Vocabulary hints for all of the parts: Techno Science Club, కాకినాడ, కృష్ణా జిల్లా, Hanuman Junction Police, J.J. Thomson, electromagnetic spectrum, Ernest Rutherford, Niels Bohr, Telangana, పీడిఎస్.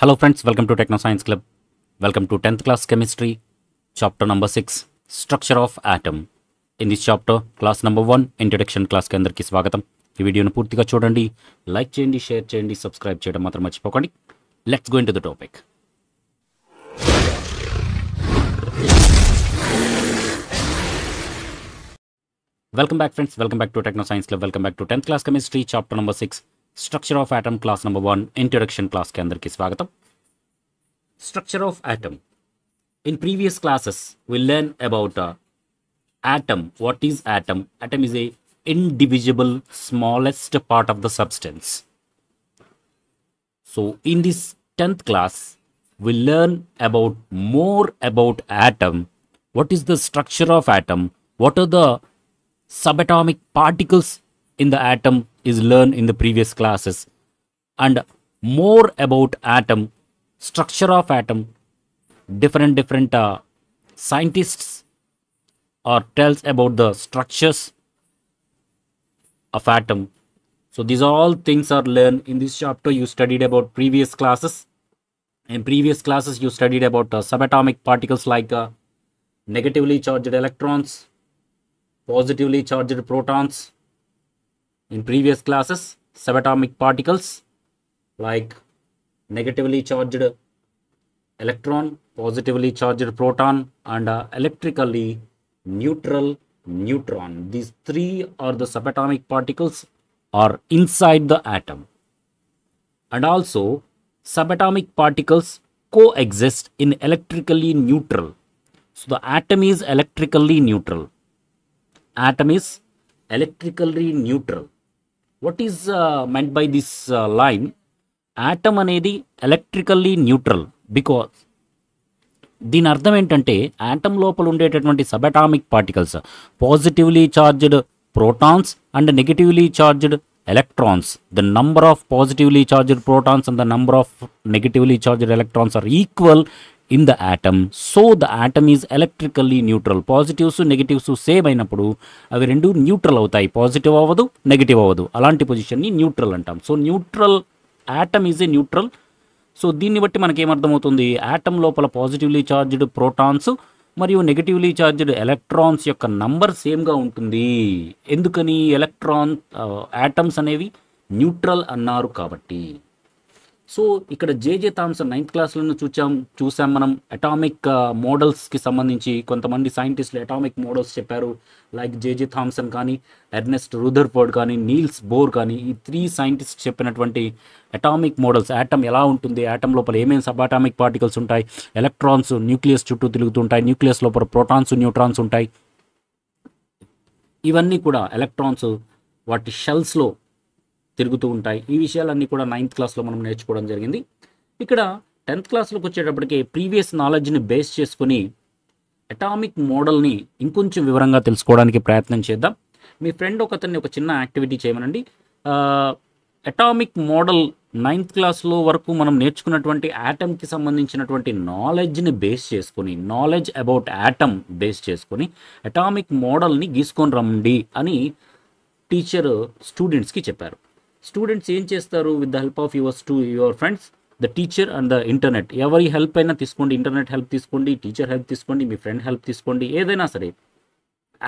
Hello friends, welcome to Techno Science Club. Welcome to 10th class chemistry, chapter number 6, structure of atom. In this chapter, class number 1, introduction class ke andariki swagatam. Ee video nu poortiga chudandi, like cheyandi, share cheyandi, subscribe cheyadam matram marchipokandi. Let's go into the topic. Welcome back friends, welcome back to Techno Science Club. Welcome back to 10th class chemistry, chapter number 6. Structure of atom class number 1 introduction class ke andariki swagatam. Structure of atom. In previous classes we learn about atom. What is atom? Atom is a indivisible smallest part of the substance. So in this 10th class we learn about more about atom. What is the structure of atom? What are the subatomic particles in the atom is learned in the previous classes, and more about atom, structure of atom, different scientists or tells about the structures of atom. So these are all things are learned in this chapter. You studied about previous classes. In previous classes you studied about subatomic particles like negatively charged electrons, positively charged protons. In previous classes, subatomic particles like negatively charged electron, positively charged proton, and electrically neutral neutron. These three are the subatomic particles are inside the atom. And also, subatomic particles coexist in electrically neutral. So the atom is electrically neutral. Atom is electrically neutral. What is meant by this line? Atom అనేది electrically neutral. Because దీని అర్థం ఏంటంటే atom లోపల ఉండేటటువంటి subatomic particles, positively charged protons and negatively charged electrons, the number of positively charged protons and the number of negatively charged electrons are equal in the atom. So the atom is electrically neutral. Positives negatives same అయినప్పుడు అవి రెండు neutral అవుతాయి. Positive అవ్వదు, negative అవ్వదు. అలాంటి పొజిషన్ని neutral అంటాం. So neutral atom is a neutral. So దీన్ని బట్టి మనకి ఏమర్థమవుతుంది, యాటమ్ లోపల పాజిటివ్లీ చార్జ్డ్ ప్రోటాన్స్ మరియు నెగిటివ్లీ చార్జ్డ్ ఎలక్ట్రాన్స్ యొక్క నంబర్ సేమ్గా ఉంటుంది. ఎందుకని? ఎలక్ట్రాన్ యాటమ్స్ అనేవి న్యూట్రల్ అన్నారు కాబట్టి. సో ఇక్కడ జేజే థామ్సన్ నైన్త్ క్లాస్లో చూసాం మనం అటామిక్ మోడల్స్కి సంబంధించి. కొంతమంది సైంటిస్టులు అటామిక్ మోడల్స్ చెప్పారు, లైక్ జేజే థామ్సన్ కానీ, ఎర్నెస్ట్ రుథర్ఫోర్డ్ కానీ, నీల్స్ బోర్ కానీ. ఈ త్రీ సైంటిస్ట్ చెప్పినటువంటి అటామిక్ మోడల్స్, యాటమ్ ఎలా ఉంటుంది, యాటమ్ లోపల ఏమేమి సబ్అటామిక్ పార్టికల్స్ ఉంటాయి, ఎలక్ట్రాన్స్ న్యూక్లియస్ చుట్టూ తిరుగుతుంటాయి, న్యూక్లియస్ లోపల ప్రోటాన్స్ న్యూట్రాన్స్ ఉంటాయి, ఇవన్నీ కూడా ఎలక్ట్రాన్స్ వాటి షెల్స్లో తిరుగుతూ ఉంటాయి. ఈ విషయాలన్నీ కూడా నైన్త్ క్లాస్లో మనం నేర్చుకోవడం జరిగింది. ఇక్కడ టెన్త్ క్లాస్లోకి వచ్చేటప్పటికి ప్రీవియస్ నాలెడ్జ్ని బేస్ చేసుకుని అటామిక్ మోడల్ని ఇంకొంచెం వివరంగా తెలుసుకోవడానికి ప్రయత్నం చేద్దాం. మీ ఫ్రెండ్ ఒకతన్ని ఒక చిన్న యాక్టివిటీ చేయమనండి. అటామిక్ మోడల్ నైన్త్ క్లాస్లో వరకు మనం నేర్చుకున్నటువంటి యాటమ్కి సంబంధించినటువంటి నాలెడ్జ్ని బేస్ చేసుకుని, నాలెడ్జ్ అబౌట్ యాటమ్ బేస్ చేసుకుని అటామిక్ మోడల్ని గీసుకొని రండి అని టీచర్ స్టూడెంట్స్కి చెప్పారు. స్టూడెంట్స్ ఏం చేస్తారు, with the help of your friends, the teacher and the internet, ఎవరి హెల్ప్ అయినా తీసుకోండి. ఇంటర్నెట్ హెల్ప్ తీసుకోండి, టీచర్ హెల్ప్ తీసుకోండి, మీ ఫ్రెండ్ హెల్ప్ తీసుకోండి. ఏదైనా సరే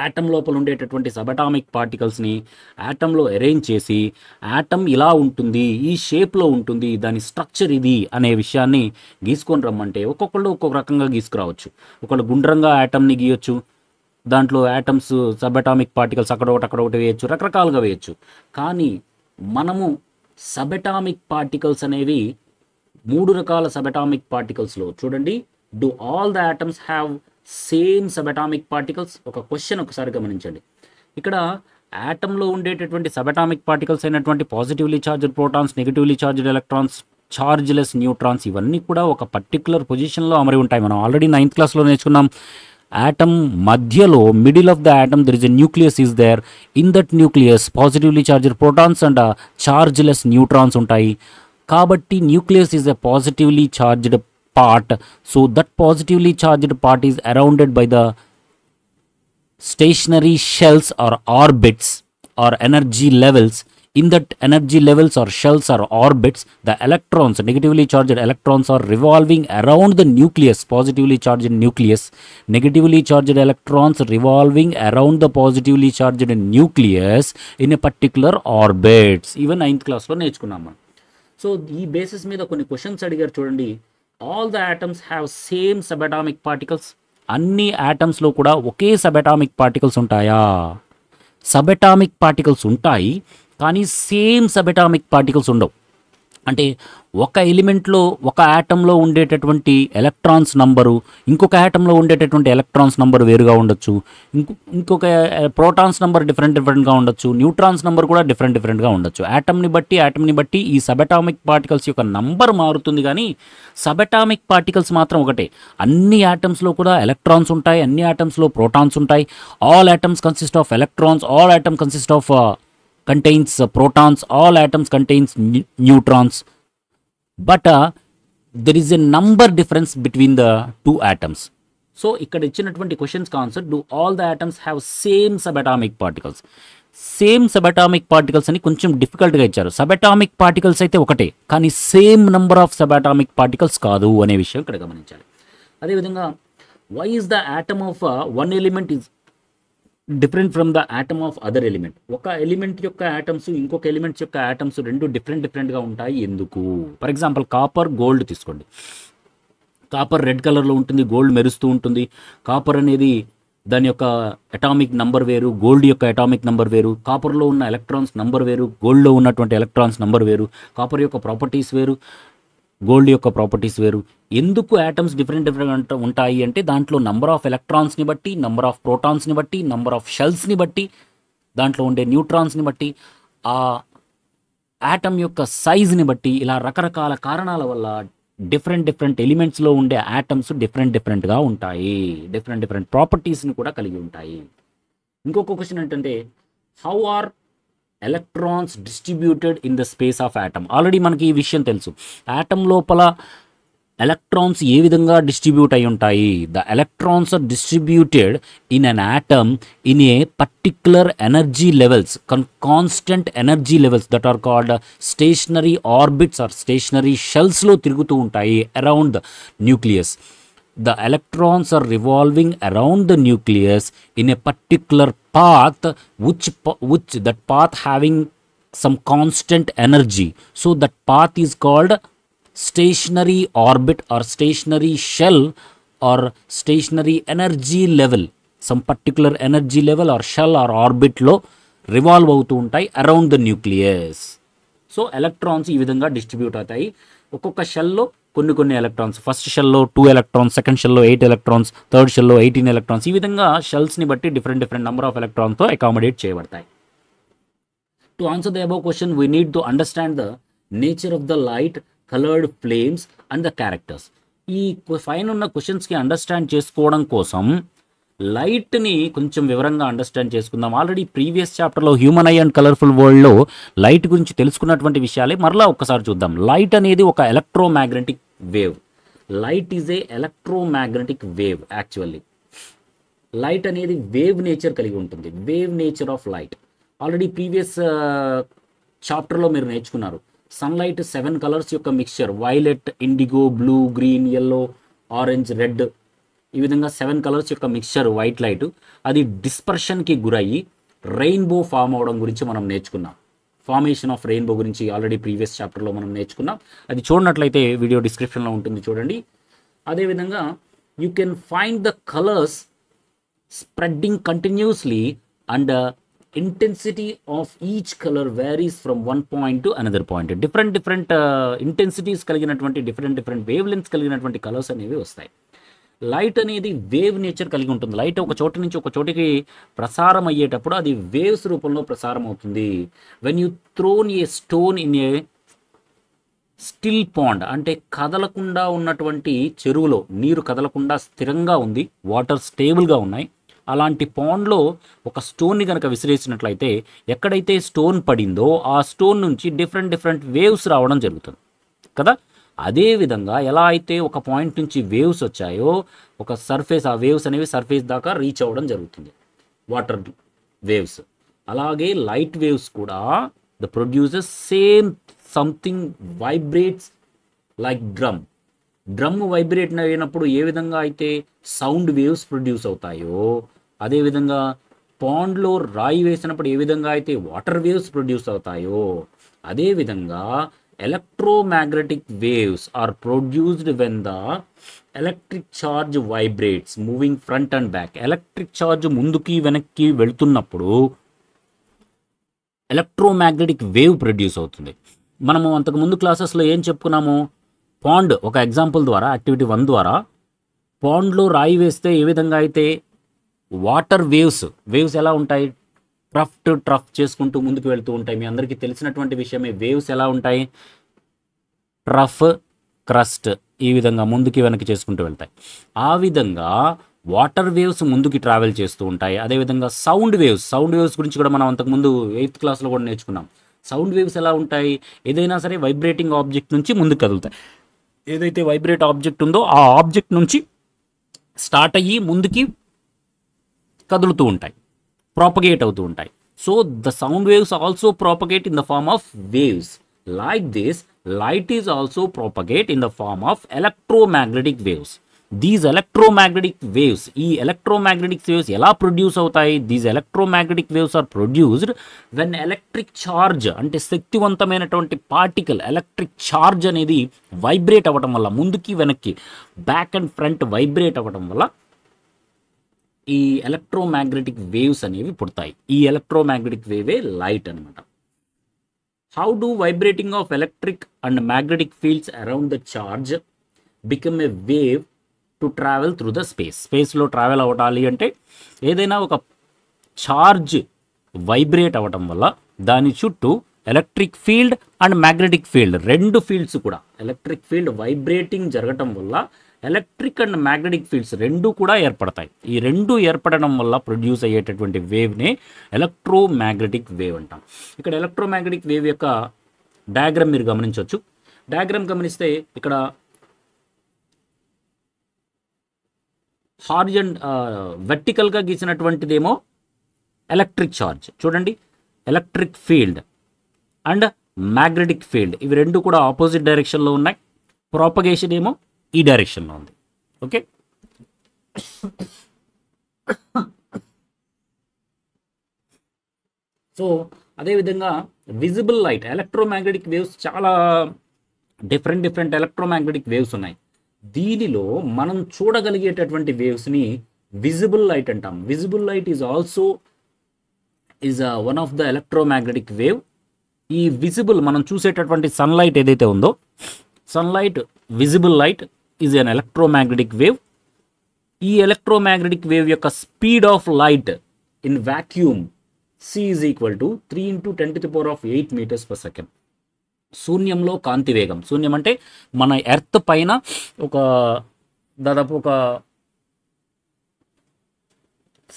యాటమ్ లోపల ఉండేటటువంటి సబ్అటామిక్ పార్టికల్స్ని యాటంలో అరేంజ్ చేసి యాటమ్ ఇలా ఉంటుంది, ఈ షేప్లో ఉంటుంది, దాని స్ట్రక్చర్ ఇది అనే విషయాన్ని గీసుకొని రమ్మంటే ఒక్కొక్కళ్ళు ఒక్కొక్క రకంగా గీసుకురావచ్చు. ఒకళ్ళు గుండ్రంగా యాటమ్ని గీయొచ్చు, దాంట్లో యాటమ్స్ సబ్అటామిక్ పార్టికల్స్ అక్కడ ఒకటి అక్కడ ఒకటి వేయచ్చు, రకరకాలుగా వేయచ్చు. కానీ మనము సబ్అటామిక్ పార్టికల్స్ అనేవి మూడు రకాల సబ్అటామిక్ పార్టికల్స్లో చూడండి. Do all the atoms have same subatomic particles? ఒక క్వశ్చన్ ఒకసారి గమనించండి. ఇక్కడ యాటంలో ఉండేటటువంటి సబ్అటామిక్ పార్టికల్స్ అయినటువంటి positively charged protons, negatively charged electrons, chargeless neutrons ఇవన్నీ కూడా ఒక పర్టికులర్ పొజిషన్లో అమరి ఉంటాయి. మనం ఆల్రెడీ నైన్త్ క్లాస్లో నేర్చుకున్నాం, atom మధ్యలో, middle of the atom there is a nucleus is there. In that nucleus positively charged protons and chargeless neutrons ఉంటాయి. కాబట్టి nucleus is a positively charged part. So that positively charged part is surrounded by the stationary shells or orbits or energy levels. In that energy levels or shells or orbits, the electrons, negatively charged electrons, are revolving around the nucleus, positively charged nucleus. Negatively charged electrons revolving around the positively charged nucleus in a particular orbits. Even 9th class lo nechukunnam. So, ee basis meeda konni questions adigaru chudandi. All the atoms have same subatomic particles. Anni atoms lo kuda oke subatomic particles untaya? Subatomic particles untayi. కానీ same subatomic particles ఉండవు. అంటే ఒక ఎలిమెంట్లో ఒక ఆటంలో ఉండేటటువంటి electrons number ఇంకొక ఆటంలో ఉండేటటువంటి electrons number వేరుగా ఉండొచ్చు, ఇంకొక ప్రోటాన్స్ నంబర్ డిఫరెంట్గా ఉండొచ్చు, న్యూట్రాన్స్ నంబర్ కూడా డిఫరెంట్గా ఉండొచ్చు. ఆటంని బట్టి ఈ సబ్అటామిక్ పార్టికల్స్ యొక్క నంబర్ మారుతుంది, కానీ సబ్అటామిక్ పార్టికల్స్ మాత్రం ఒకటే. అన్ని ఆటమ్స్లో కూడా ఎలక్ట్రాన్స్ ఉంటాయి, అన్ని ఆటమ్స్లో ప్రోటాన్స్ ఉంటాయి. All atoms consist of electrons, all atom consist of contains protons, all atoms contains neutrons, but there is a number difference between the two atoms. So, ikkada ichinatvanti questions answer, do all the atoms have same subatomic particles? Same subatomic particles ani koncham difficult ga icharu. Subatomic particles aithe okate, kani same number of subatomic particles kaadu ane vishayam ikkada gamaninchali. Ade vidhanga, why is the atom of one element is different from the atom of other element? ఒక element యొక్క atoms ఇంకొక elements యొక్క atoms రెండు డిఫరెంట్గా ఉంటాయి ఎందుకు? For example copper, gold తీసుకోండి. Copper red కలర్లో ఉంటుంది, గోల్డ్ మెరుస్తూ ఉంటుంది. కాపర్ అనేది దాని యొక్క అటామిక్ నంబర్ వేరు, గోల్డ్ యొక్క అటామిక్ నంబర్ వేరు. కాపర్లో ఉన్న ఎలక్ట్రాన్స్ నంబర్ వేరు, గోల్డ్లో ఉన్నటువంటి ఎలక్ట్రాన్స్ నంబర్ వేరు. కాపర్ యొక్క ప్రాపర్టీస్ వేరు, గోల్డ్ యొక్క ప్రాపర్టీస్ వేరు. ఎందుకు ఆటమ్స్ డిఫరెంట్ ఉంటాయి అంటే దాంట్లో నంబర్ ఆఫ్ ఎలక్ట్రాన్స్ని బట్టి, నంబర్ ఆఫ్ ప్రోటాన్స్ని బట్టి, నంబర్ ఆఫ్ షెల్స్ని బట్టి, దాంట్లో ఉండే న్యూట్రాన్స్ని బట్టి, ఆ ఆటమ్ యొక్క సైజ్ని బట్టి, ఇలా రకరకాల కారణాల వల్ల డిఫరెంట్ ఎలిమెంట్స్లో ఉండే ఆటమ్స్ డిఫరెంట్గా ఉంటాయి, డిఫరెంట్ ప్రాపర్టీస్ని కూడా కలిగి ఉంటాయి. ఇంకొక క్వశ్చన్ ఏంటంటే, how are electrons distributed in the space of atom? Already మనకి ఈ విషయం తెలుసు, ఆటమ్ లోపల ఎలక్ట్రాన్స్ ఏ విధంగా డిస్ట్రిబ్యూట్ అయి ఉంటాయి. The electrons are distributed in an atom in a particular energy levels, constant energy levels that are called stationary orbits or stationary షెల్స్లో తిరుగుతూ ఉంటాయి around the nucleus. The electrons are revolving around the nucleus in a particular path, which that path having some constant energy. So that path is called stationary orbit or stationary shell or stationary energy level. Some particular energy level or shell or orbit lo revolve avutu untai around the nucleus. So electrons ee vidhanga distribute avutayi. Okokka shell lo కొన్ని electrons, first షెల్లో 2 electrons, second షెల్లో 8 electrons, third షెల్లో 18 electrons, ఈ విధంగా షెల్స్ని బట్టి different number of ఎలక్ట్రాన్స్తో accommodate చేయబడతాయి. To answer the above question we need to understand the nature of the light, coloured flames and the characters. ఈ పైన ఉన్న క్వశ్చన్స్కి అండర్స్టాండ్ చేసుకోవడం కోసం లైట్ని కొంచెం వివరంగా అండర్స్టాండ్ చేసుకుందాం. ఆల్రెడీ ప్రీవియస్ చాప్టర్లో హ్యూమన్ ఐ అండ్ కలర్ఫుల్ వరల్డ్లో లైట్ గురించి తెలుసుకున్నటువంటి విషయాలే మరలా ఒక్కసారి చూద్దాం. లైట్ అనేది ఒక electromagnetic wave. Light is a electromagnetic wave. Actually light అనేది వేవ్ నేచర్ కలిగి ఉంటుంది. Wave nature of light already previous చాప్టర్లో మీరు నేర్చుకున్నారు. సన్లైట్ 7 కలర్స్ యొక్క mixture, violet, indigo, blue, green, yellow, orange, red, ఈ విధంగా 7 కలర్స్ యొక్క మిక్స్చర్ వైట్ లైట్, అది డిస్పర్షన్కి గురయ్యి రెయిన్బో ఫామ్ అవడం గురించి మనం నేర్చుకున్నాం. ఫార్మేషన్ ఆఫ్ రెయిన్బో గురించి ఆల్రెడీ ప్రీవియస్ చాప్టర్లో మనం నేర్చుకున్నాం. అది చూడనట్లయితే వీడియో డిస్క్రిప్షన్లో ఉంటుంది, చూడండి. అదేవిధంగా you can find the colours spreading continuously and intensity of each colour varies from 1 point to another point. Different intensities కలిగినటువంటి, డిఫరెంట్ వేవ్ లెంత్స్ కలిగినటువంటి కలర్స్ అనేవి వస్తాయి. లైట్ అనేది వేవ్ నేచర్ కలిగి ఉంటుంది. లైట్ ఒక చోట నుంచి ఒక చోటికి ప్రసారం అయ్యేటప్పుడు అది వేవ్స్ రూపంలో ప్రసారం అవుతుంది. When you thrown a stone in a still pond, అంటే కదలకుండా ఉన్నటువంటి చెరువులో నీరు కదలకుండా స్థిరంగా ఉంది, వాటర్ స్టేబుల్గా ఉన్నాయి, అలాంటి పాండ్లో ఒక స్టోన్ని కనుక విసిరేసినట్లయితే ఎక్కడైతే స్టోన్ పడిందో ఆ స్టోన్ నుంచి డిఫరెంట్ వేవ్స్ రావడం జరుగుతుంది కదా. అదేవిధంగా ఎలా అయితే ఒక పాయింట్ నుంచి వేవ్స్ వచ్చాయో ఒక సర్ఫేస్, ఆ వేవ్స్ అనేవి సర్ఫేస్ దాకా రీచ్ అవ్వడం జరుగుతుంది, వాటర్ వేవ్స్. అలాగే లైట్ వేవ్స్ కూడా the producer, same something vibrates like drum. Drum vibrate అయినప్పుడు ఏ విధంగా అయితే సౌండ్ వేవ్స్ ప్రొడ్యూస్ అవుతాయో అదే విధంగా పాండ్ లో రాయి వేసినప్పుడు ఏ విధంగా అయితే వాటర్ వేవ్స్ ప్రొడ్యూస్ అవుతాయో అదే విధంగా electromagnetic waves are produced when the electric charge vibrates moving front and back. Electric charge munduki venakki veltunnappudu electromagnetic wave produce avutundi. Manamu antaku mundu classes lo em cheppukunnamo, pond oka example dwara activity 1 dwara pond lo rai veste ee vidhanga aithe water waves ela untayi, trough చేసుకుంటూ ముందుకు వెళ్తూ ఉంటాయి. మీ అందరికీ తెలిసినటువంటి విషయమే, waves ఎలా ఉంటాయి, trough crust ఈ విధంగా ముందుకి వెనక్కి చేసుకుంటూ వెళ్తాయి. ఆ విధంగా వాటర్ వేవ్స్ ముందుకి ట్రావెల్ చేస్తూ ఉంటాయి. అదేవిధంగా సౌండ్ వేవ్స్ గురించి కూడా మనం అంతకుముందు 8th క్లాస్లో కూడా నేర్చుకున్నాం. సౌండ్ వేవ్స్ ఎలా ఉంటాయి, ఏదైనా సరే వైబ్రేటింగ్ ఆబ్జెక్ట్ నుంచి ముందుకు కదులుతాయి. ఏదైతే వైబ్రేట్ ఆబ్జెక్ట్ ఉందో ఆ ఆబ్జెక్ట్ నుంచి స్టార్ట్ అయ్యి ముందుకి కదులుతూ ఉంటాయి, propagate అవుతూ ఉంటాయి. So the sound waves also propagate in the form of waves. Like this, light is also propagate in the form of electromagnetic waves. These electromagnetic waves, ఎలా ప్రొడ్యూస్ అవుతాయి? These electromagnetic waves are produced when electric charge, అంటే శక్తివంతమైనటువంటి particle, electric charge అనేది vibrate అవ్వడం వల్ల, ముందుకి వెనక్కి back and front vibrate అవ్వడం వల్ల ఈ ఎలక్ట్రోమాగ్నెటిక్ వేవ్స్ అనేవి పుడతాయి. ఈ ఎలక్ట్రోమాగ్నెటిక్ వేవే లైట్ అనమాట. How do vibrating of electric and magnetic fields around the charge become a wave to travel through the స్పేస్లో ట్రావెల్ అవ్వాలి అంటే ఏదైనా ఒక చార్జ్ వైబ్రేట్ అవ్వటం వల్ల దాని చుట్టూ electric field and magnetic field, రెండు ఫీల్డ్స్ కూడా, ఎలక్ట్రిక్ ఫీల్డ్ వైబ్రేటింగ్ జరగటం వల్ల ఎలక్ట్రిక్ అండ్ మ్యాగ్నెటిక్ ఫీల్డ్స్ రెండు కూడా ఏర్పడతాయి. ఈ రెండు ఏర్పడడం వల్ల ప్రొడ్యూస్ అయ్యేటటువంటి వేవ్నే ఎలక్ట్రోమాగ్నెటిక్ వేవ్ అంటాం. ఇక్కడ ఎలక్ట్రోమాగ్నెటిక్ వేవ్ యొక్క డయాగ్రామ్ మీరు గమనించవచ్చు. డయాగ్రామ్ గమనిస్తే ఇక్కడ వెర్టికల్గా గీసినటువంటిదేమో ఎలక్ట్రిక్ ఛార్జ్, చూడండి electric field and magnetic field ఇవి రెండు కూడా ఆపోజిట్ డైరెక్షన్లో ఉన్నాయి. ప్రాపగేషన్ ఏమో ఈ డైరెక్షన్లో ఉంది. ఓకే, సో అదేవిధంగా విజిబుల్ లైట్, ఎలక్ట్రోమాగ్నెటిక్ వేవ్స్ చాలా డిఫరెంట్ ఎలక్ట్రోమాగ్నెటిక్ వేవ్స్ ఉన్నాయి. దీనిలో మనం చూడగలిగేటటువంటి వేవ్స్ని విజిబుల్ లైట్ అంటాం. Visible light is one of the electromagnetic wave. ఈ విజిబుల్ మనం చూసేటటువంటి సన్లైట్ ఏదైతే ఉందో, sunlight, visible light is an electromagnetic wave. ఈ ఎలక్ట్రోమాగ్నెటిక్ వేవ్ యొక్క speed of light in vacuum c is equal to 3×10⁸ metres per second. శూన్యంలో కాంతి వేగం, శూన్యం అంటే మన ఎర్త్ పైన ఒక దాదాపు ఒక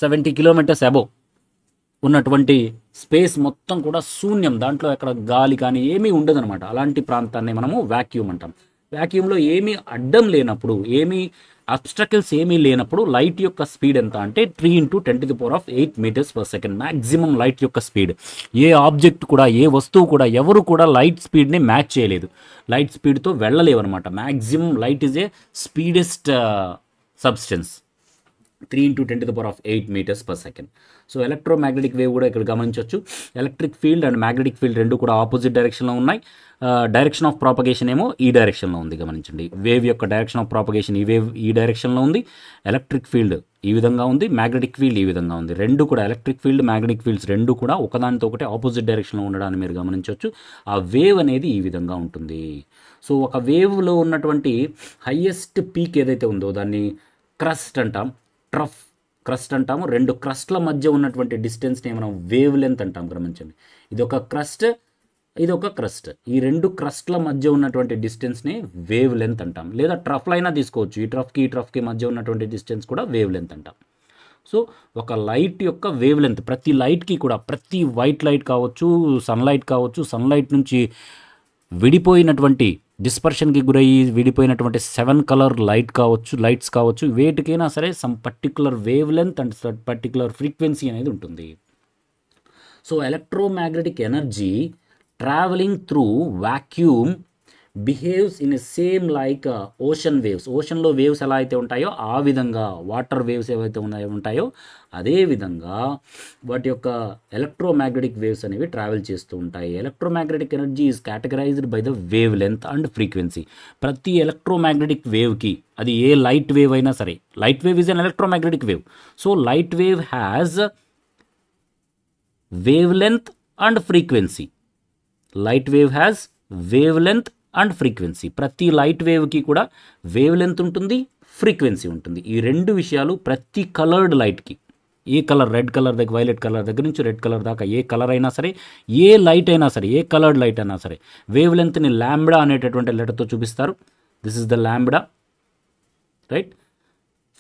70 కిలోమీటర్స్ అబోవ్ ఉన్నటువంటి స్పేస్ మొత్తం కూడా శూన్యం, దాంట్లో ఎక్కడ గాలి కానీ ఏమీ ఉండదు అనమాట. అలాంటి ప్రాంతాన్ని మనము వ్యాక్యూమ్ అంటాం. వ్యాక్యూమ్లో ఏమీ అడ్డం లేనప్పుడు, ఏమీ అబ్స్ట్రకల్స్ ఏమీ లేనప్పుడు లైట్ యొక్క స్పీడ్ ఎంత అంటే 3×10⁸ metres per second maximum light యొక్క స్పీడ్. ఏ ఆబ్జెక్ట్ కూడా, ఏ వస్తువు కూడా, ఎవరు కూడా లైట్ స్పీడ్ని మ్యాచ్ చేయలేదు, లైట్ స్పీడ్తో వెళ్ళలేవు అనమాట. Maximum light is a speedest substance, 3×10⁸ metres per second. So electromagnetic wave కూడా ఇక్కడ గమనించవచ్చు. Electric field and magnetic field రెండు కూడా ఆపోజిట్ డైరెక్షన్లో ఉన్నాయి. డైరెక్షన్ ఆఫ్ ప్రాపగేషన్ ఏమో ఈ డైరెక్షన్లో ఉంది. గమనించండి, వేవ్ యొక్క డైరెక్షన్ ఆఫ్ ప్రాపగేషన్ ఈ వేవ్ ఈ డైరెక్షన్లో ఉంది. ఎలక్ట్రిక్ ఫీల్డ్ ఈ విధంగా ఉంది, మ్యాగ్నెటిక్ ఫీల్డ్ ఈ విధంగా ఉంది. రెండు కూడా ఎలక్ట్రిక్ ఫీల్డ్, మ్యాగ్నెటిక్ ఫీల్డ్స్ రెండు కూడా ఒకదానితో ఒకటి ఆపోజిట్ డైరెక్షన్లో ఉండడాన్ని మీరు గమనించవచ్చు. ఆ వేవ్ అనేది ఈ విధంగా ఉంటుంది. సో ఒక వేవ్లో ఉన్నటువంటి హైయెస్ట్ పీక్ ఏదైతే ఉందో దాన్ని క్రస్ట్ అంటాం, ట్రఫ్ క్రస్ట్ అంటాము. రెండు క్రస్ట్ల మధ్య ఉన్నటువంటి డిస్టెన్స్ని మనం వేవ్ లెంత్ అంటాం. గమనించండి, ఇదొక క్రస్ట్, ఇదొక క్రస్ట్, ఈ రెండు క్రస్ట్ల మధ్య ఉన్నటువంటి డిస్టెన్స్ని వేవ్ లెంత్ అంటాం. లేదా ట్రఫ్లో అయినా తీసుకోవచ్చు, ఈ ట్రఫ్కి ఈ ట్రఫ్కి మధ్య ఉన్నటువంటి డిస్టెన్స్ కూడా వేవ్ లెంత్ అంటాం. సో ఒక లైట్ యొక్క వేవ్ లెంత్, ప్రతి లైట్కి కూడా, ప్రతి వైట్ లైట్ కావచ్చు, సన్లైట్ కావచ్చు, సన్లైట్ నుంచి విడిపోయినటువంటి డిస్పర్షన్కి గురయ్యి విడిపోయినటువంటి 7 కలర్ లైట్స్ కావచ్చు, వేటికైనా సరే some particular wave length and particular frequency అనేది ఉంటుంది. So electromagnetic energy traveling through vacuum behaves in a same like ocean waves. Ocean lo waves ela aithe untayo aa vidhanga water waves evaithe untayo ade vidhanga vaati yokka electromagnetic waves anevi travel chestu untayi. Electromagnetic energy is categorized by the wavelength and frequency. Prati electromagnetic wave ki adi a light wave aina sare, light wave is an electromagnetic wave, so light wave has wavelength and frequency. Light wave has wavelength and frequency. Prati light wave ki kuda wavelength untundi, frequency untundi. Ee rendu vishayalu prati colored light ki, ee color red color daga violet color daga nunchi red color daga ee color aina sare, ee light aina sare, ee colored light aina sare wavelength ni lambda anetatvanti letter tho chupistaru. This is the lambda, right?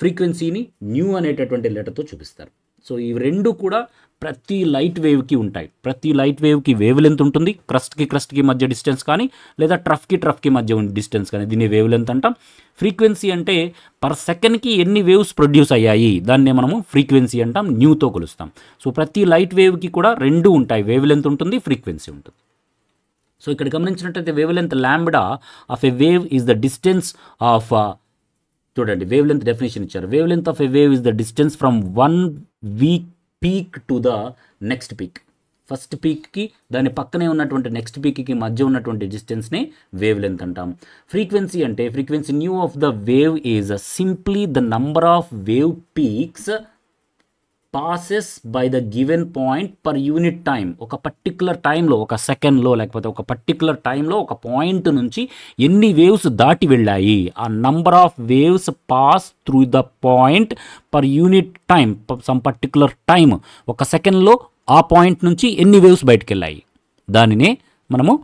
Frequency ni nu anetatvanti letter tho chupistaru. So ee rendu kuda ప్రతి light వేవ్కి ఉంటాయి. ప్రతి light వేవ్కి wave length ఉంటుంది. క్రస్ట్కి క్రస్ట్కి మధ్య distance కానీ లేదా ట్రఫ్కి ట్రఫ్కి మధ్య distance కానీ దీన్ని వేవ్ లెంత్ అంటాం. ఫ్రీక్వెన్సీ అంటే పర్ సెకండ్కి ఎన్ని వేవ్స్ ప్రొడ్యూస్ అయ్యాయి దాన్నే మనము ఫ్రీక్వెన్సీ అంటాం, న్యూతో కొలుస్తాం. సో ప్రతి లైట్ వేవ్కి కూడా రెండు ఉంటాయి, వేవ్ లెంత్ ఉంటుంది, ఫ్రీక్వెన్సీ ఉంటుంది. సో ఇక్కడ గమనించినట్టయితే wave length lambda of a wave is the distance of, చూడండి వేవ్ లెంత్ డెఫినేషన్ ఇచ్చారు, wave length of a wave is the distance from one peak peak to the next peak. First peak ki dani pakkane unnatuvanti next peak ki madhya unnatuvanti distance ne wavelength antam. Frequency ante frequency nu of the wave is simply the number of wave peaks passes by the given point per unit time. Oka particular time lo, oka second lo, lekapothe oka particular time lo oka point nunchi enni waves daati vellayi, a number of waves pass through the point per unit time, some particular time, oka second lo aa point nunchi enni waves bayitiki vellayi danine manamu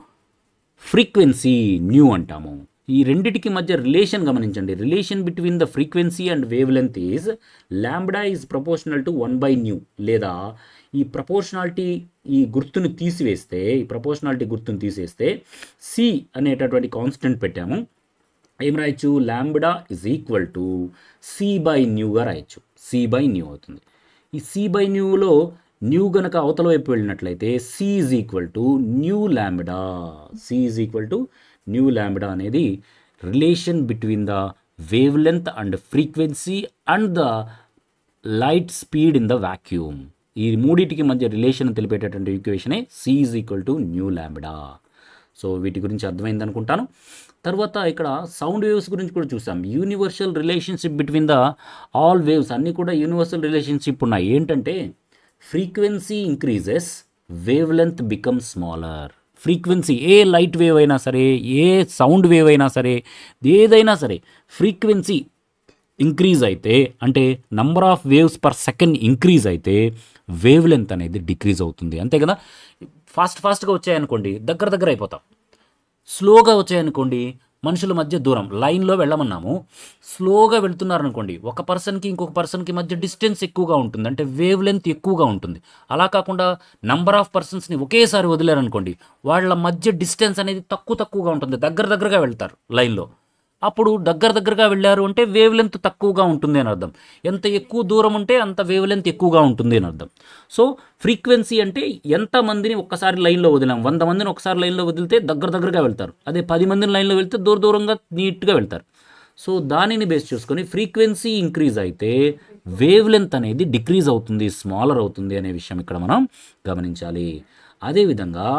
frequency nu antamu. ఈ రెండిటికి మధ్య relation గమనించండి. Relation between the frequency and wave length is lambda is proportional to 1/nu. లేదా ఈ proportionality ఈ గుర్తును తీసివేస్తే, ఈ ప్రపోర్షనాలిటీ గుర్తును తీసేస్తే సి అనేటటువంటి కాన్స్టెంట్ పెట్టాము, ఏం రాయొచ్చు? Lambda is equal to c/nu రాయొచ్చు, c/nu అవుతుంది. ఈ c/nu లో న్యూ గనక అవతల వైపు వెళ్ళినట్లయితే c is equal to nu lambda. c is equal to nu lambda అనేది relation between the wave length and frequency and the light speed in the vacuum. ఈ మూడింటికి మధ్య రిలేషన్ తెలిపేటటువంటి ఈక్వేషనే c is equal to nu lambda. So వీటి గురించి అర్థమైంది అనుకుంటాను. తర్వాత ఇక్కడ సౌండ్ వేవ్స్ గురించి కూడా చూసాం. Universal relationship between the all waves, అన్నీ కూడా యూనివర్సల్ రిలేషన్షిప్ ఉన్నాయి. ఏంటంటే frequency increases, wave length become smaller. Frequency ఏ లైట్ వేవ్ అయినా సరే, ఏ సౌండ్ వేవ్ అయినా సరే, ఏదైనా సరే ఫ్రీక్వెన్సీ ఇంక్రీజ్ అయితే, అంటే number of waves per second increase అయితే వేవ్ లెంత్ అనేది డిక్రీజ్ అవుతుంది. అంతే కదా. ఫాస్ట్ ఫాస్ట్గా వచ్చాయనుకోండి దగ్గర దగ్గర అయిపోతాం, స్లోగా వచ్చాయనుకోండి మనుషుల మధ్య దూరం. లైన్లో వెళ్ళమన్నాము, స్లోగా వెళ్తున్నారనుకోండి, ఒక పర్సన్కి ఇంకొక పర్సన్కి మధ్య డిస్టెన్స్ ఎక్కువగా ఉంటుంది, అంటే వేవ్ లెంత్ ఎక్కువగా ఉంటుంది. అలా కాకుండా నంబర్ ఆఫ్ పర్సన్స్ని ఒకేసారి వదిలేరనుకోండి, వాళ్ళ మధ్య డిస్టెన్స్ అనేది తక్కువగా ఉంటుంది, దగ్గర దగ్గరగా వెళ్తారు లైన్లో. అప్పుడు దగ్గర దగ్గరగా వెళ్ళారు అంటే వేవ్ లెంత్ తక్కువగా ఉంటుంది అని అర్థం. ఎంత ఎక్కువ దూరం ఉంటే అంత వేవ్ లెంత్ ఎక్కువగా ఉంటుంది అని అర్థం. సో ఫ్రీక్వెన్సీ అంటే ఎంతమందిని ఒక్కసారి లైన్లో వదిలాం, 100 మందిని ఒకసారి లైన్లో వదిలితే దగ్గర దగ్గరగా వెళ్తారు, అదే 10 మందిని లైన్లో వెళ్తే దూరంగా నీట్గా వెళ్తారు. సో దానిని బేస్ చేసుకొని ఫ్రీక్వెన్సీ ఇంక్రీజ్ అయితే వేవ్ లెంత్ అనేది డిక్రీజ్ అవుతుంది, స్మాలర్ అవుతుంది అనే విషయం ఇక్కడ మనం గమనించాలి. అదేవిధంగా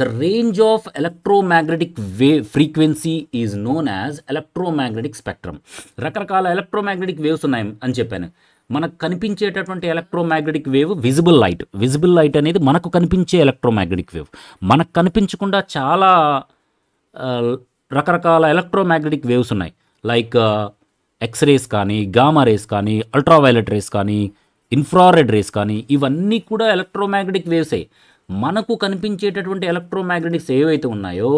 the range of electromagnetic wave frequency is known as electromagnetic spectrum. రకరకాల ఎలక్ట్రోమాగ్నెటిక్ వేవ్స్ ఉన్నాయి అని చెప్పాను. మనకు కనిపించేటటువంటి electromagnetic wave visible light. Visible light అనేది మనకు కనిపించే ఎలక్ట్రోమాగ్నెటిక్ వేవ్. మనకు కనిపించకుండా చాలా రకరకాల ఎలక్ట్రోమాగ్నెటిక్ వేవ్స్ ఉన్నాయి, లైక్ ఎక్స్రేస్ కానీ, గామా రేస్ కానీ, అల్ట్రావైలెట్ రేస్ కానీ, ఇన్ఫ్రారెడ్ రేస్ కానీ, ఇవన్నీ కూడా ఎలక్ట్రోమాగ్నెటిక్ వేవ్సే. మనకు కనిపించేటటువంటి ఎలక్ట్రోమాగ్నెటిక్స్ ఏవైతే ఉన్నాయో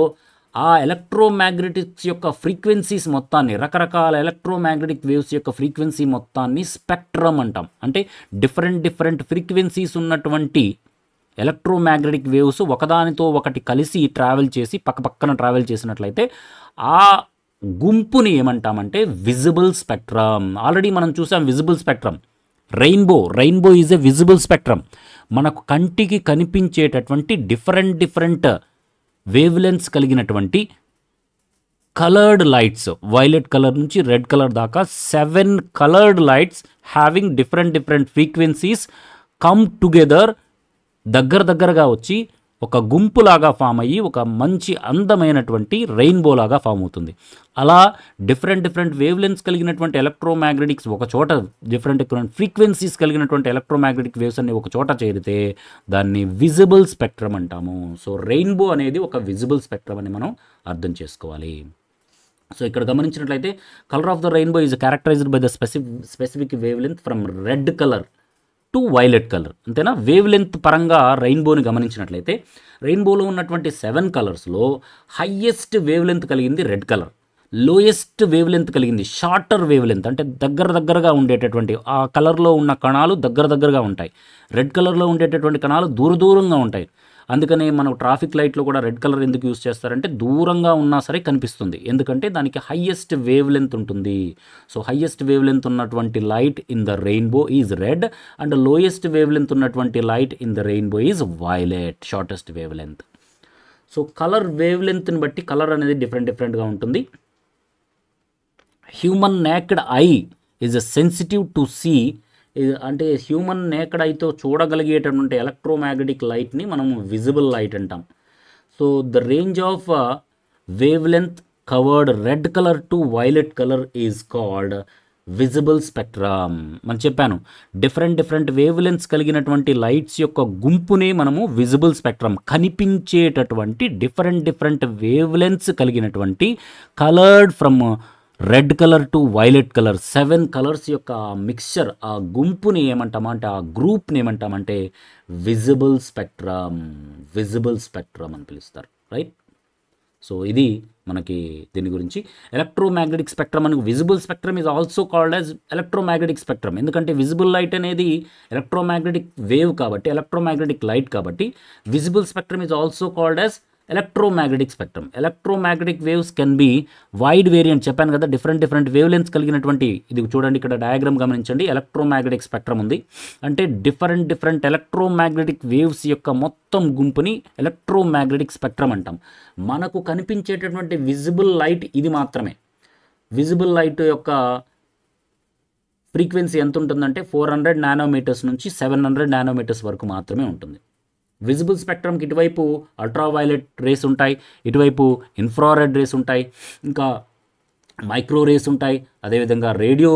ఆ ఎలక్ట్రోమాగ్నెటిక్స్ యొక్క ఫ్రీక్వెన్సీస్ మొత్తాన్ని, రకరకాల ఎలక్ట్రోమాగ్నెటిక్ వేవ్స్ యొక్క ఫ్రీక్వెన్సీ మొత్తాన్ని స్పెక్ట్రమ్ అంటాం. అంటే డిఫరెంట్ ఫ్రీక్వెన్సీస్ ఉన్నటువంటి ఎలక్ట్రోమాగ్నెటిక్ వేవ్స్ ఒకదానితో ఒకటి కలిసి ట్రావెల్ చేసి పక్కపక్కన ట్రావెల్ చేసినట్లయితే ఆ గుంపుని ఏమంటామంటే విజిబుల్ స్పెక్ట్రమ్. ఆల్రెడీ మనం చూసాం visible spectrum, Rainbow is a visible spectrum. మనకు కంటికి కనిపించేటటువంటి డిఫరెంట్ వేవ్లెన్స్ కలిగినటువంటి కలర్డ్ లైట్స్, వైలెట్ కలర్ నుంచి రెడ్ కలర్ దాకా 7 coloured lights having different frequencies come together, దగ్గరగా వచ్చి ఒక గుంపులాగా ఫామ్ అయ్యి ఒక మంచి అందమైనటువంటి రెయిన్బో లాగా ఫామ్ అవుతుంది. అలా డిఫరెంట్ వేవ్లెన్స్ కలిగినటువంటి ఎలక్ట్రోమాగ్నెటిక్స్ ఒక చోట, డిఫరెంట్ ఫ్రీక్వెన్సీస్ కలిగినటువంటి ఎలక్ట్రోమాగ్నెటిక్ వేవ్స్ అన్ని ఒక చోట చేరితే దాన్ని విజిబుల్ స్పెక్ట్రమ్ అంటాము. సో రెయిన్బో అనేది ఒక విజిబుల్ స్పెక్ట్రమ్ అని మనం అర్థం చేసుకోవాలి. సో ఇక్కడ గమనించినట్లయితే colour of the rainbow is characterised by the specific wavelength from red colour to violet colour. అంతేనా? వేవ్ లెంత్ పరంగా రెయిన్బోని గమనించినట్లయితే రెయిన్బోలో ఉన్నటువంటి 7 కలర్స్లో హయ్యెస్ట్ వేవ్ లెంత్ కలిగింది red colour, lowest wave length కలిగింది షార్టర్ వేవ్ లెంత్, అంటే దగ్గరగా ఉండేటటువంటి ఆ కలర్లో ఉన్న కణాలు దగ్గరగా ఉంటాయి, రెడ్ కలర్లో ఉండేటటువంటి కణాలు దూరంగా ఉంటాయి. అందుకనే మనం ట్రాఫిక్ లైట్లో కూడా రెడ్ కలర్ ఎందుకు యూజ్ చేస్తారంటే దూరంగా ఉన్నా సరే కనిపిస్తుంది, ఎందుకంటే దానికి హయ్యెస్ట్ వేవ్ లెంత్ ఉంటుంది. సో హయ్యెస్ట్ వేవ్ లెంత్ ఉన్నటువంటి light in the rainbow is red and lowest wave length ఉన్నటువంటి light in the rainbow is violet, shortest wave length. So colour wave లెంత్ని బట్టి కలర్ అనేది డిఫరెంట్గా ఉంటుంది. Human naked eye is sensitive to see, అంటే human naked ఐతో చూడగలిగేటటువంటి electromagnetic లైట్ని మనము విజిబుల్ లైట్ అంటాం. So the range of wave length covered red colour to violet colour is called visible spectrum. మనం చెప్పాను డిఫరెంట్ వేవ్ లెంత్స్ కలిగినటువంటి lights యొక్క గుంపునే మనము విజిబుల్ స్పెక్ట్రమ్, కనిపించేటటువంటి డిఫరెంట్ వేవ్ లెంత్స్ కలిగినటువంటి coloured from red colour to violet colour 7 colours యొక్క mixture, ఆ గుంపుని ఏమంటామంటే ఆ గ్రూప్ని ఏమంటామంటే విజిబుల్ స్పెక్ట్రమ్, అని పిలుస్తారు. రైట్? సో ఇది మనకి దీని గురించి. ఎలక్ట్రోమాగ్నెటిక్ స్పెక్ట్రమ్ అని, visible spectrum is also called as electromagnetic spectrum, ఎందుకంటే విజిబుల్ లైట్ అనేది ఎలక్ట్రోమాగ్నెటిక్ వేవ్ కాబట్టి, ఎలక్ట్రోమాగ్నెటిక్ లైట్ కాబట్టి visible spectrum is also called as electromagnetic spectrum. Electromagnetic waves can be wide variant, చెప్పాను కదా డిఫరెంట్ వేవ్ లెన్స్ కలిగినటువంటి. ఇది చూడండి, ఇక్కడ డయాగ్రామ్ గమనించండి, ఎలక్ట్రోమాగ్నెటిక్ స్పెక్ట్రమ్ ఉంది అంటే డిఫరెంట్ ఎలక్ట్రోమాగ్నెటిక్ వేవ్స్ యొక్క మొత్తం గుంపుని ఎలక్ట్రోమాగ్నెటిక్ స్పెక్ట్రమ్ అంటాం. మనకు కనిపించేటటువంటి విజిబుల్ లైట్ ఇది మాత్రమే. విజిబుల్ లైట్ యొక్క ఫ్రీక్వెన్సీ ఎంత ఉంటుందంటే 400 నానోమీటర్స్ నుంచి 700 నానోమీటర్స్ వరకు మాత్రమే ఉంటుంది. విజిబుల్ స్పెక్ట్రమ్కి ఇటువైపు అల్ట్రావైలెట్ రేస్ ఉంటాయి, ఇటువైపు ఇన్ఫ్రారెడ్ రేస్ ఉంటాయి, ఇంకా మైక్రో రేస్ ఉంటాయి, అదేవిధంగా రేడియో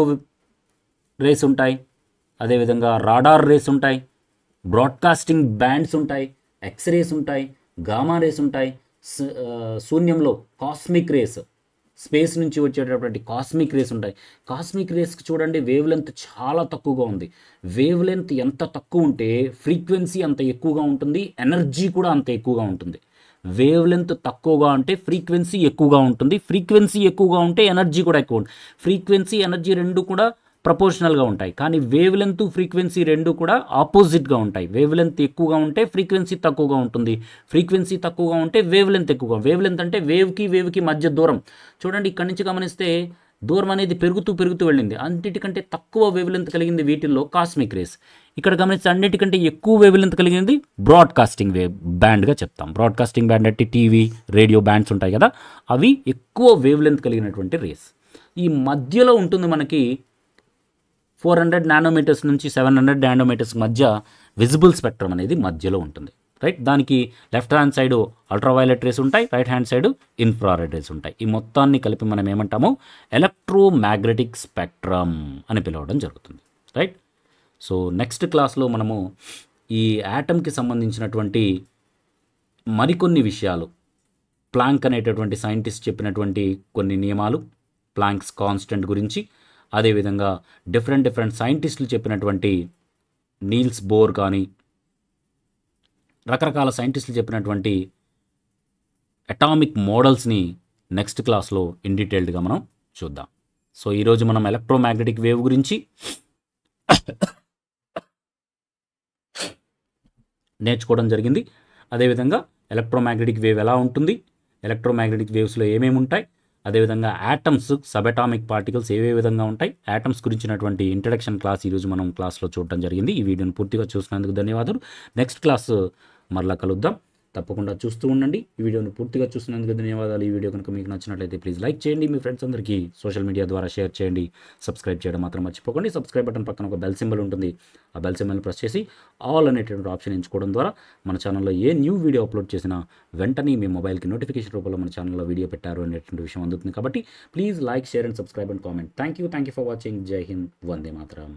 రేస్ ఉంటాయి, అదేవిధంగా రాడార్ రేస్ ఉంటాయి, బ్రాడ్కాస్టింగ్ బ్యాండ్స్ ఉంటాయి, ఎక్స్రేస్ ఉంటాయి, గామా రేస్ ఉంటాయి, శూన్యంలో కాస్మిక్ రేస్, స్పేస్ నుంచి వచ్చేటటువంటి కాస్మిక్ రేస్ ఉంటాయి. కాస్మిక్ రేస్కి చూడండి వేవ్ లెంత్ చాలా తక్కువగా ఉంది. వేవ్ లెంత్ ఎంత తక్కువ ఉంటే ఫ్రీక్వెన్సీ అంత ఎక్కువగా ఉంటుంది, ఎనర్జీ కూడా అంత ఎక్కువగా ఉంటుంది. వేవ్ లెంత్ తక్కువగా అంటే ఫ్రీక్వెన్సీ ఎక్కువగా ఉంటుంది, ఫ్రీక్వెన్సీ ఎక్కువగా ఉంటే ఎనర్జీ కూడా ఎక్కువ ఉంటుంది. ఫ్రీక్వెన్సీ ఎనర్జీ రెండు కూడా ప్రపోర్షనల్గా ఉంటాయి, కానీ వేవ్ లెంత్ ఫ్రీక్వెన్సీ రెండు కూడా ఆపోజిట్గా ఉంటాయి. వేవ్ లెంత్ ఎక్కువగా ఉంటే ఫ్రీక్వెన్సీ తక్కువగా ఉంటుంది, ఫ్రీక్వెన్సీ తక్కువగా ఉంటే వేవ్ లెంత్ ఎక్కువగా. వేవ్ లెంత్ అంటే వేవ్కి మధ్య దూరం. చూడండి ఇక్కడ నుంచి గమనిస్తే దూరం అనేది పెరుగుతూ వెళ్ళింది. అన్నిటికంటే తక్కువ వేవ్ లెంత్ కలిగింది వీటిల్లో కాస్మిక్ రేస్. ఇక్కడ గమనిస్తే అన్నిటికంటే ఎక్కువ వేవ్ లెంత్ కలిగింది బ్రాడ్కాస్టింగ్ బ్యాండ్గా చెప్తాం. బ్రాడ్కాస్టింగ్ బ్యాండ్ అంటే టీవీ రేడియో బ్యాండ్స్ ఉంటాయి కదా, అవి ఎక్కువ వేవ్ లెంత్ కలిగినటువంటి రేస్. ఈ మధ్యలో ఉంటుంది మనకి 400 నానోమీటర్స్ నుంచి 700 నానోమీటర్స్ మధ్య విజిబుల్ స్పెక్ట్రమ్ అనేది మధ్యలో ఉంటుంది. రైట్? దానికి left hand side ultraviolet rays ఉంటాయి, right hand side infrared rays ఉంటాయి. ఈ మొత్తాన్ని కలిపి మనం ఏమంటాము ఎలక్ట్రోమాగ్నెటిక్ స్పెక్ట్రమ్ అని పిలవడం జరుగుతుంది. రైట్? సో నెక్స్ట్ క్లాస్లో మనము ఈ యాటమ్కి సంబంధించినటువంటి మరికొన్ని విషయాలు, ప్లాంక్ అనేటటువంటి సైంటిస్ట్ చెప్పినటువంటి కొన్ని నియమాలు, ప్లాంక్స్ కాన్స్టెంట్ గురించి, అదేవిధంగా డిఫరెంట్ సైంటిస్టులు చెప్పినటువంటి నీల్స్ బోర్ కానీ రకరకాల సైంటిస్టులు చెప్పినటువంటి అటామిక్ మోడల్స్ని నెక్స్ట్ క్లాస్లో ఇన్ డీటెయిల్డ్గా మనం చూద్దాం. సో ఈరోజు మనం ఎలక్ట్రోమాగ్నెటిక్ వేవ్ గురించి నేర్చుకోవడం జరిగింది. అదేవిధంగా ఎలక్ట్రోమాగ్నెటిక్ వేవ్ ఎలా ఉంటుంది, ఎలక్ట్రోమాగ్నెటిక్ వేవ్స్లో ఏమేమి ఉంటాయి, అదేవిధంగా యాటమ్స్ సబ్ అటామిక్ పార్టికల్స్ ఏవే విధంగా ఉంటాయి, యాటమ్స్ గురించినటువంటి ఇంట్రడక్షన్ క్లాస్ ఈరోజు మనం క్లాస్లో చూడటం జరిగింది. ఈ వీడియోని పూర్తిగా చూసినందుకు ధన్యవాదాలు. నెక్స్ట్ క్లాస్ మరలా కలుద్దాం, తప్పకుండా చూస్తూ ఉండండి. ఈ వీడియోని పూర్తిగా చూసినందుకు ధన్యవాదాలు. ఈ వీడియో కనుక మీకు నచ్చినట్లయితే ప్లీజ్ లైక్ చేయండి, మీ ఫ్రెండ్స్ అందరికీ సోషల్ మీడియా ద్వారా షేర్ చేయండి. సబ్స్క్రైబ్ చేయడం మాత్రం మర్చిపోకండి. సబ్స్క్రైబ్ బటన్ పక్కన ఒక బెల్ సింబల్ ఉంటుంది, ఆ బెల్ సింబల్ని ప్రెస్ చేసి ఆల్ అనేటువంటి ఆప్షన్ ఎంచుకోవడం ద్వారా మన ఛానల్లో ఏ న్యూ వీడియో అప్లోడ్ చేసినా వెంటనే మీ మొబైల్కి నోటిఫికేషన్ రూపంలో మన ఛానల్లో వీడియో పెట్టారు అనేటువంటి విషయం అందుతుంది. కాబట్టి please like, share and subscribe and comment. Thank you for watching. జై హింద్, వందే మాత్రం.